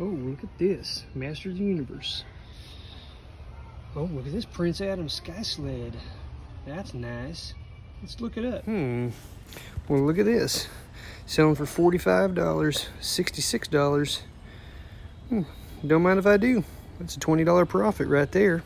Oh, look at this. Master of the Universe. Oh, look at this Prince Adam sky sled. That's nice. Let's look it up. Well, look at this. Selling for $45, $66. Don't mind if I do. That's a $20 profit right there.